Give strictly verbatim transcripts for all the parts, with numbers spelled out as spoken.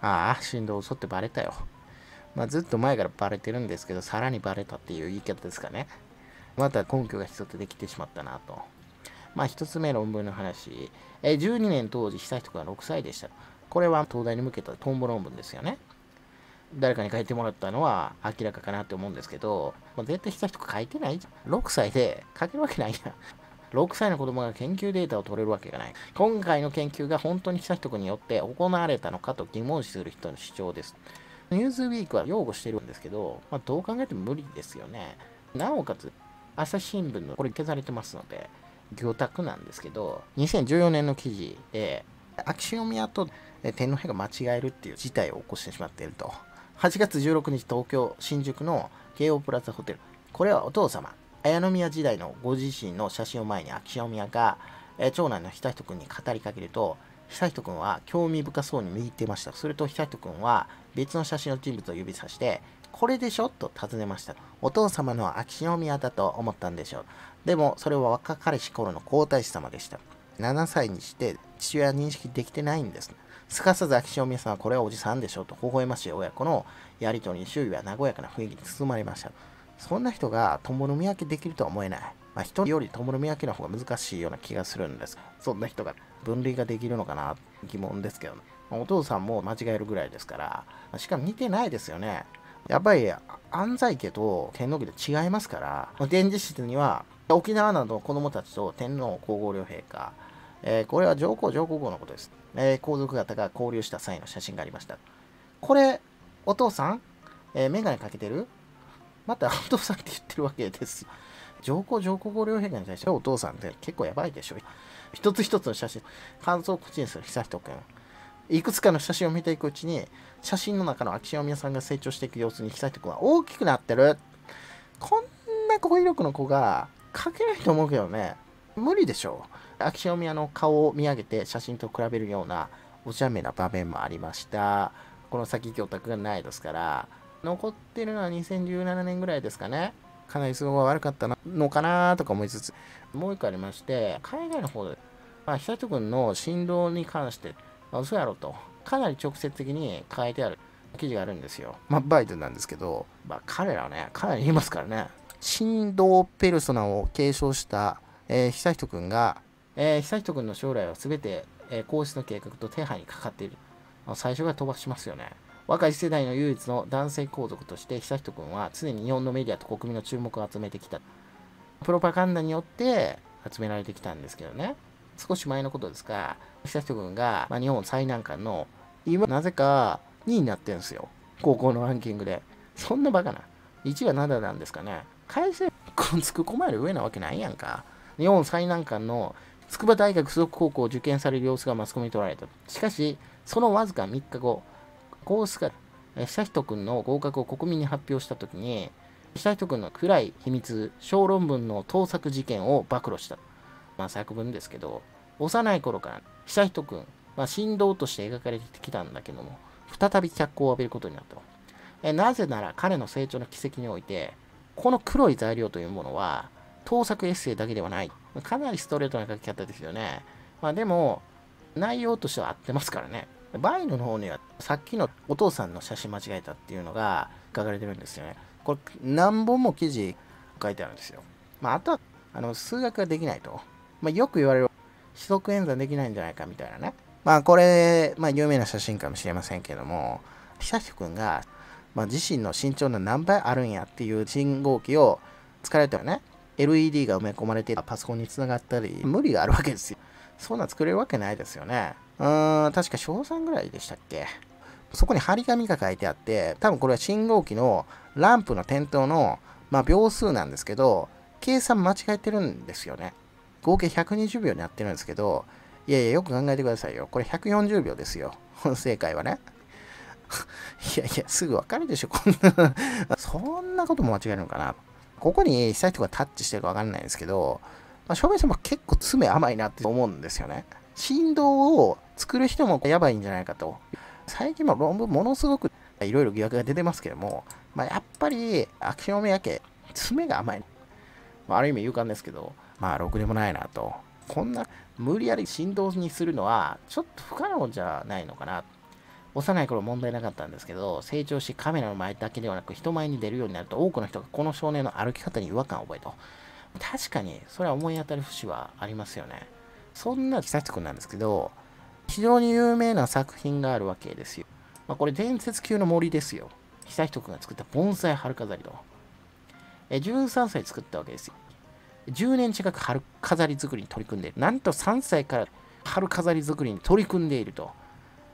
ああ、振動嘘ってバレたよ。まあ、ずっと前からバレてるんですけど、さらにバレたっていう言い方ですかね。また根拠が一つできてしまったなと。まあ、一つ目論文の話。え、じゅうにねん当時、悠仁君はろくさいでした。これは東大に向けたトンボ論文ですよね。誰かに書いてもらったのは明らかかなって思うんですけど、まあ、絶対悠仁君書いてないじゃん。ろくさいで書けるわけないやん。ろくさいの子供が研究データを取れるわけがない。今回の研究が本当に悠仁君によって行われたのかと疑問視する人の主張です。ニューズウィークは擁護してるんですけど、まあ、どう考えても無理ですよね。なおかつ、朝日新聞のこれ消されてますので、魚拓なんですけど、にせんじゅうよねんの記事で、秋篠宮と天皇陛下間違えるっていう事態を起こしてしまっていると。はちがつじゅうろくにち東京・新宿の京王プラザホテル。これはお父様。綾宮時代のご自身の写真を前に秋篠宮が長男の悠仁君に語りかけると、悠仁君は興味深そうに見入っていました。すると悠仁君は別の写真の人物を指さして、これでしょと尋ねました。お父様の秋篠宮だと思ったんでしょう。でもそれは若彼氏頃の皇太子様でした。ななさいにして父親は認識できてないんです。すかさず秋篠宮さんはこれはおじさんでしょと微笑ましい親子のやりとりに周囲は和やかな雰囲気に包まれました。そんな人がトンボの見分けできるとは思えない。まあ、人よりトンボの見分けの方が難しいような気がするんです。そんな人が分類ができるのかな疑問ですけどね。お父さんも間違えるぐらいですから、しかも似てないですよね。やっぱり安西家と天皇家と違いますから、展示室には沖縄などの子供たちと天皇皇后両陛下、えー、これは上皇上皇后のことです。えー、皇族方が交流した際の写真がありました。これ、お父さん、えー、眼鏡かけてるまたお父さんって言ってるわけです。上皇上皇后両陛下に対してお父さんって結構やばいでしょ。一つ一つの写真、感想を口にする悠仁君。いくつかの写真を見ていくうちに、写真の中の秋篠宮さんが成長していく様子に悠仁君は大きくなってる。こんな語彙力の子が描けないと思うけどね。無理でしょう。秋篠宮の顔を見上げて写真と比べるようなおちゃめな場面もありました。この先魚拓がないですから。残ってるのはにせんじゅうななねんぐらいですかね。かなり都合が悪かったのかなとか思いつつ、もう一個ありまして、海外の方で、まあ、悠仁君の振動に関して、まあ、嘘やろと、かなり直接的に書いてある記事があるんですよ。まあ、バイデンなんですけど、まあ、彼らはね、かなり言いますからね、振動ペルソナを継承した、えー、悠仁君が、えー、悠仁君の将来は全て、えー、皇室の計画と手配にかかっている。最初から飛ばしますよね。若い世代の唯一の男性皇族として悠仁君は常に日本のメディアと国民の注目を集めてきた。プロパガンダによって集められてきたんですけどね。少し前のことですが、悠仁君が、まあ、日本最難関の今なぜかにいになってるんですよ。高校のランキングで。そんなバカな。いちいはなんだなんですかね。開成君つくこまより上なわけないやんか。日本最難関の筑波大学附属高校を受験される様子がマスコミに撮られた。しかし、そのわずかみっかご、皇室が悠仁君の合格を国民に発表したときに、悠仁君の暗い秘密、小論文の盗作事件を暴露した。まあ、作文ですけど、幼い頃から悠仁君、まあ、神童として描かれてきたんだけども、再び脚光を浴びることになった。えなぜなら彼の成長の軌跡において、この黒い材料というものは、盗作エッセイだけではない。かなりストレートな書き方ですよね。まあ、でも、内容としては合ってますからね。バイの方にはさっきのお父さんの写真間違えたっていうのが書かれてるんですよね。これ何本も記事書いてあるんですよ。まあ、あとはあの数学ができないと。まあ、よく言われる四則演算できないんじゃないかみたいなね。まあこれ、まあ、有名な写真かもしれませんけども、悠仁君が、まあ、自身の身長の何倍あるんやっていう信号機を使われたらね、エルイーディー が埋め込まれてパソコンにつながったり、無理があるわけですよ。そんな作れるわけないですよね。うーん、確かしょうさんぐらいでしたっけ。そこに張り紙が書いてあって、多分これは信号機のランプの点灯の、まあ、秒数なんですけど、計算間違えてるんですよね。合計ひゃくにじゅうびょうになってるんですけど、いやいや、よく考えてくださいよ。これひゃくよんじゅうびょうですよ。正解はね。いやいや、すぐわかるでしょ、こんな。そんなことも間違えるのかな。ここに悠仁君がタッチしてるかわかんないんですけど、まあ、証明書も結構爪甘いなって思うんですよね。振動を作る人もやばいんじゃないかと。最近も論文ものすごくいろいろ疑惑が出てますけども、まあ、やっぱり秋篠宮家、爪が甘い。まあ、ある意味勇敢ですけど、まあ、ろくでもないなと。こんな無理やり振動にするのはちょっと不可能じゃないのかな。幼い頃問題なかったんですけど、成長しカメラの前だけではなく人前に出るようになると多くの人がこの少年の歩き方に違和感を覚えた。確かにそれは思い当たる節はありますよね。そんな久志君なんですけど、非常に有名な作品があるわけですよ。まあ、これ伝説級の森ですよ。久志君が作った盆栽春飾りと。じゅうさんさい作ったわけですよ。じゅうねん近く春飾り作りに取り組んでいる。なんとさんさいから春飾り作りに取り組んでいると。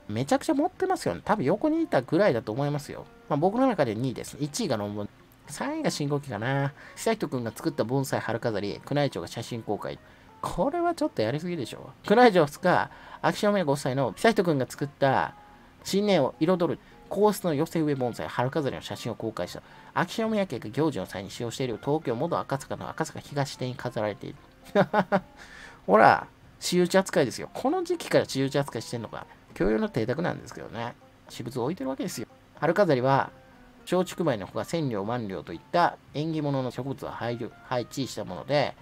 めちゃくちゃ持ってますよね。多分横にいたぐらいだと思いますよ。まあ、僕の中でにいです。いちいが論文。さんいが信号機かな。久人君が作った盆栽春飾り、宮内庁が写真公開。これはちょっとやりすぎでしょ。宮内庁ふつか、秋篠宮ご夫妻の久人君が作った新年を彩る皇室の寄せ植え盆栽春飾りの写真を公開した。秋篠宮家が行事の際に使用している東京元赤坂の赤坂東店に飾られている。ほら、私有地扱いですよ。この時期から私有地扱いしてんのか。共用の邸宅なんですけどね。私物を置いてるわけですよ。春飾りは、松竹梅のほか千両万両といった縁起物の植物を配置したもので、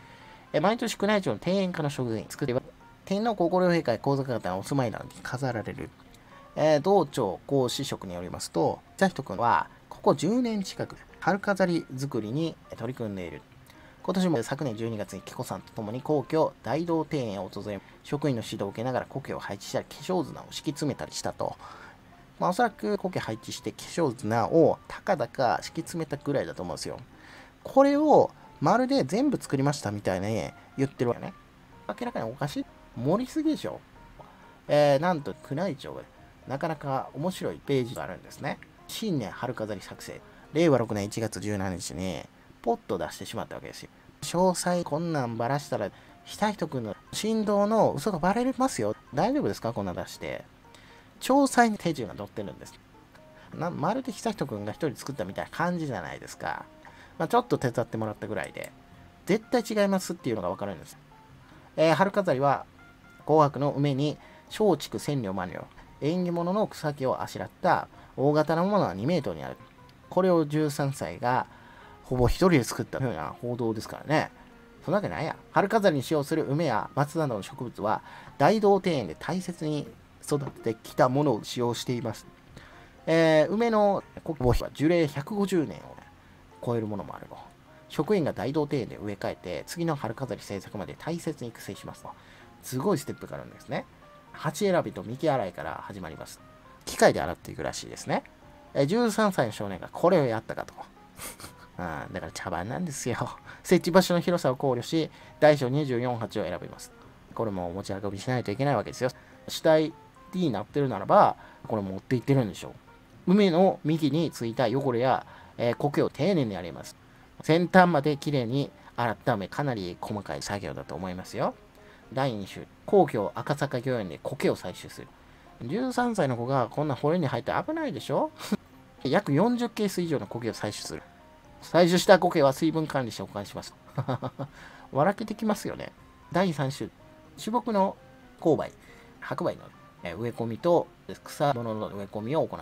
毎年宮内庁の庭園家の職員作れば、天皇皇后両陛下や皇族方がお住まいなのに飾られる。えー、道庁公子職によりますと、久人君はここじゅうねん近く春飾り作りに取り組んでいる。今年も昨年じゅうにがつに紀子さんと共に皇居大道庭園を訪れ、職員の指導を受けながら故郷を配置したり化粧綱を敷き詰めたりしたと。まあ、おそらく苔配置して化粧綱を高々敷き詰めたぐらいだと思うんですよ。これをまるで全部作りましたみたいに言ってるわけね。明らかにおかしい。盛りすぎでしょ。えー、なんと宮内庁がなかなか面白いページがあるんですね。新年春飾り作成。れいわろくねんいちがつじゅうしちにちにポッと出してしまったわけですよ。詳細こんなんばらしたら、久人君の振動の嘘がバレますよ。大丈夫ですか、こんなん出して。詳細に手順が載ってるんです。なまるで久人君が一人作ったみたいな感じじゃないですか。まあ、ちょっと手伝ってもらったぐらいで、絶対違いますっていうのが分かるんです。えー、春飾りは、紅白の梅に松竹千両万両、縁起物の草木をあしらった大型のものはにメートルにある。これをじゅうさんさいがほぼ一人で作ったような報道ですからね。そんなわけないや。春飾りに使用する梅や松などの植物は、大道庭園で大切に育ててきたものを使用しています。えー、梅の国宝は樹齢ひゃくごじゅうねんを超えるものもあると。職員が大道庭園で植え替えて、次の春飾り制作まで大切に育成しますと。すごいステップがあるんですね。鉢選びと幹洗いから始まります。機械で洗っていくらしいですね。えー、じゅうさんさいの少年がこれをやったかと。あだから茶番なんですよ。設置場所の広さを考慮し、大小にじゅうよんはちを選びます。これも持ち運びしないといけないわけですよ。主体になってるならば、これ持っていってるんでしょう。梅の幹についた汚れや、えー、苔を丁寧に洗います。先端まできれいに洗っため、かなり細かい作業だと思いますよ。だいに週、皇居赤坂御苑で苔を採取する。じゅうさんさいの子がこんな掘りに入って危ないでしょ。約よんじゅっケース以上の苔を採取する。採取した苔は水分管理して保管します。笑けてきますよね。だいさん週、種木の勾配、白梅の植え込みと草物の植え込みを行う。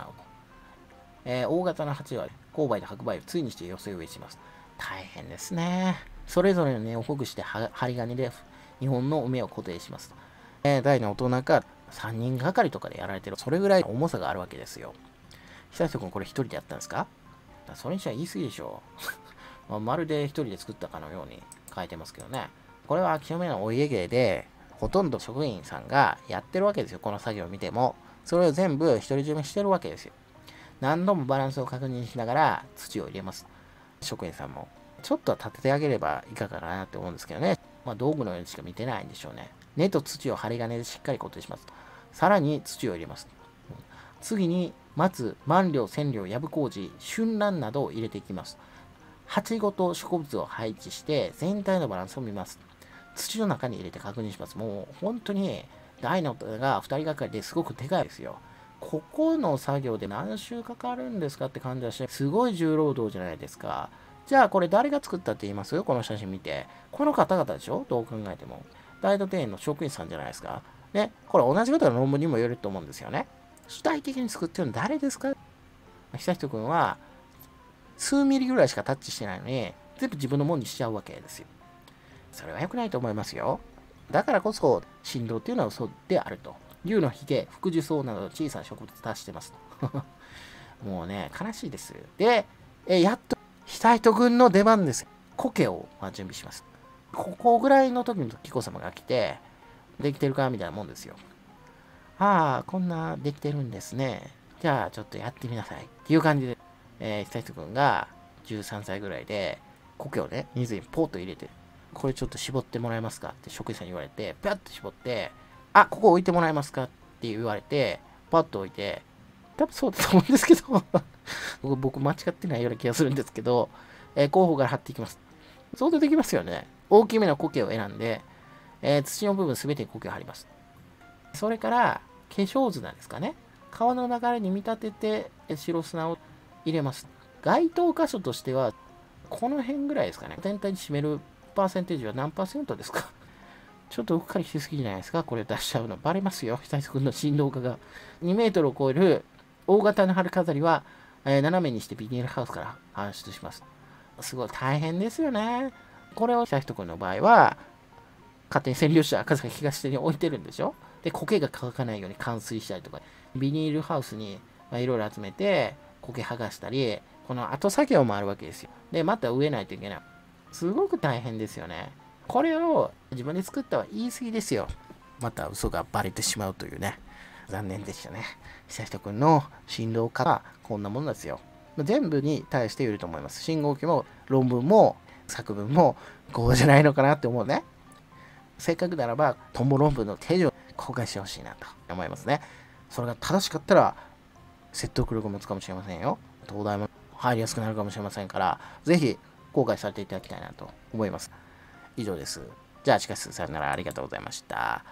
えー、大型の鉢は勾配と白梅を対にして寄せ植えします。大変ですね。それぞれの根をほぐして針金でにほんの梅を固定します。えー、大の大人かさんにんがかりとかでやられてる。それぐらい重さがあるわけですよ。久志君これひとりでやったんですか？それにしては言い過ぎでしょう。まるで一人で作ったかのように書いてますけどね。これは秋篠宮のお家芸で、ほとんど職員さんがやってるわけですよ。この作業を見ても。それを全部独り占めしてるわけですよ。何度もバランスを確認しながら土を入れます。職員さんも。ちょっとは立ててあげればいかがかなって思うんですけどね。まあ、道具のようにしか見てないんでしょうね。根と土を針金でしっかり固定します。さらに土を入れます。次に、松、万両、千両、藪麹、春蘭などを入れていきます。鉢ごと植物を配置して、全体のバランスを見ます。土の中に入れて確認します。もう本当に、大の人がふたりがかりですごくでかいですよ。ここの作業で何週かかるんですかって感じはして、すごい重労働じゃないですか。じゃあこれ誰が作ったって言いますよ、この写真見て。この方々でしょ、どう考えても。大都庭園の職員さんじゃないですか。ね、これ同じことの論文にもよると思うんですよね。主体的に作ってるの誰ですか？久人君は数ミリぐらいしかタッチしてないのに、全部自分のものにしちゃうわけですよ。それは良くないと思いますよ。だからこそ振動っていうのは嘘であると。竜のひげ、福寿草などの小さな植物を出してますと。もうね、悲しいです。で、えやっと、額と軍の出番です。苔をまあ準備します。ここぐらいの時に紀子様が来て、できてるかみたいなもんですよ。ああ、こんなできてるんですね。じゃあ、ちょっとやってみなさい。っていう感じで、えー、ひとりくんがじゅうさんさいぐらいで、苔をね、水にポーッと入れて、これちょっと絞ってもらえますかって職員さんに言われて、ぴゃっと絞って、あ、ここ置いてもらえますかって言われて、パッと置いて、多分そうだと思うんですけど、僕間違ってないような気がするんですけど、えー、後方から貼っていきます。そうでできますよね。大きめの苔を選んで、えー、土の部分すべてに苔を貼ります。それから、化粧砂ですかね。川の流れに見立てて、白砂を入れます。該当箇所としては、この辺ぐらいですかね。全体に占めるパーセンテージは何パーセントですかちょっとうっかりしすぎじゃないですか。これ出しちゃうのバレますよ。久くんの振動化が。にメートルを超える大型の春飾りは、えー、斜めにしてビニールハウスから搬出します。すごい大変ですよね。これを久くんの場合は、勝手に占領した赤坂東手に置いてるんでしょ。で、苔が乾かないように冠水したりとか、ビニールハウスにいろいろ集めて、苔剥がしたり、この後作業もあるわけですよ。で、また植えないといけない。すごく大変ですよね。これを自分で作ったは言い過ぎですよ。また嘘がバレてしまうというね。残念でしたね。悠仁くんの振動化はこんなものですよ。全部に対して言えると思います。信号機も論文も作文もこうじゃないのかなって思うね。せっかくならば、トモ論文の手順を公開してほしいなと思いますね。それが正しかったら説得力を持つかもしれませんよ。東大も入りやすくなるかもしれませんから、ぜひ公開されていただきたいなと思います。以上です。じゃあ、しかし、さよならありがとうございました。